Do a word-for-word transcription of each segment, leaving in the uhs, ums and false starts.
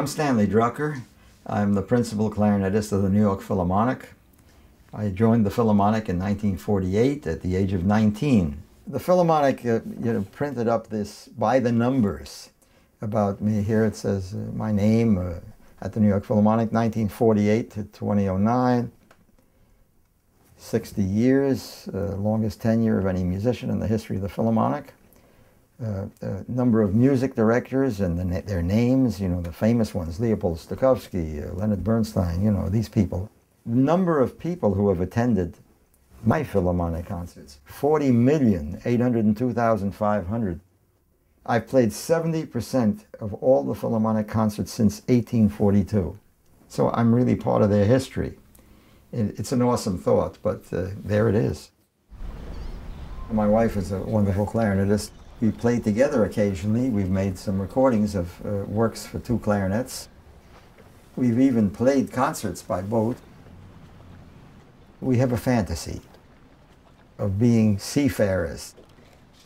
I'm Stanley Drucker. I'm the principal clarinetist of the New York Philharmonic. I joined the Philharmonic in nineteen forty-eight at the age of nineteen. The Philharmonic uh, you know, printed up this by the numbers about me. Here it says uh, my name uh, at the New York Philharmonic, nineteen forty-eight to two thousand nine. sixty years, uh, longest tenure of any musician in the history of the Philharmonic. Uh, a number of music directors and the na their names, you know, the famous ones, Leopold Stokowski, uh, Leonard Bernstein, you know, these people. Number of people who have attended my Philharmonic concerts, forty million eight hundred two thousand five hundred. I've played seventy percent of all the Philharmonic concerts since eighteen forty-two. So I'm really part of their history. It, it's an awesome thought, but uh, there it is. My wife is a wonderful clarinetist. We play together occasionally. We've made some recordings of uh, works for two clarinets. We've even played concerts by both. We have a fantasy of being seafarers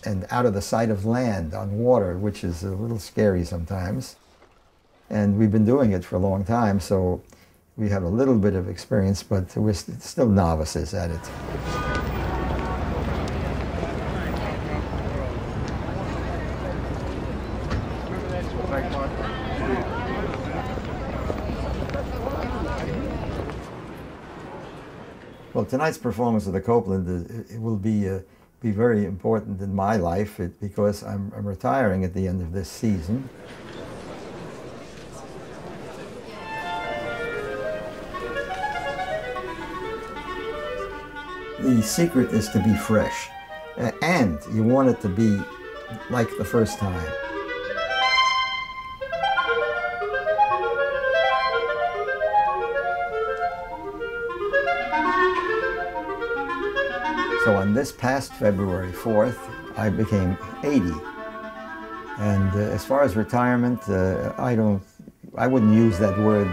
and out of the sight of land on water, which is a little scary sometimes. And we've been doing it for a long time, so we have a little bit of experience, but we're st- still novices at it. Well, tonight's performance of the Copland is, it will be uh, be very important in my life it, because I'm, I'm retiring at the end of this season. The secret is to be fresh, uh, and you want it to be like the first time. So on this past February fourth, I became eighty. And uh, as far as retirement, uh, I don't, I wouldn't use that word.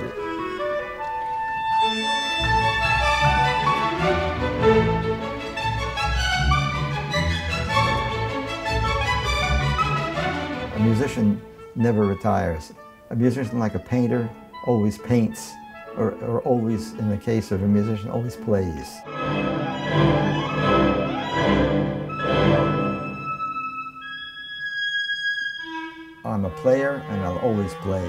A musician never retires. A musician, like a painter, always paints, or, or always, in the case of a musician, always plays. I'm a player, and I'll always play.